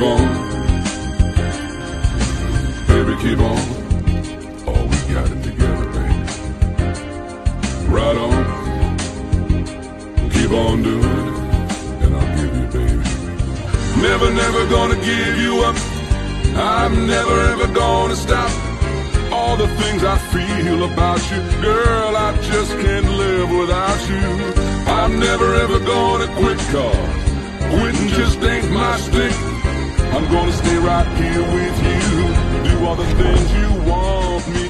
keep on, baby, keep on. Oh, we got it together, baby. Right on, keep on doing it, and I'll give you, baby. Never, never gonna give you up. I'm never, ever gonna stop. All the things I feel about you, girl, I just can't live without you. I'm never, ever gonna quit, 'cause quitting just ain't my stick. I'm gonna stay right here with you, do all the things you want me to do.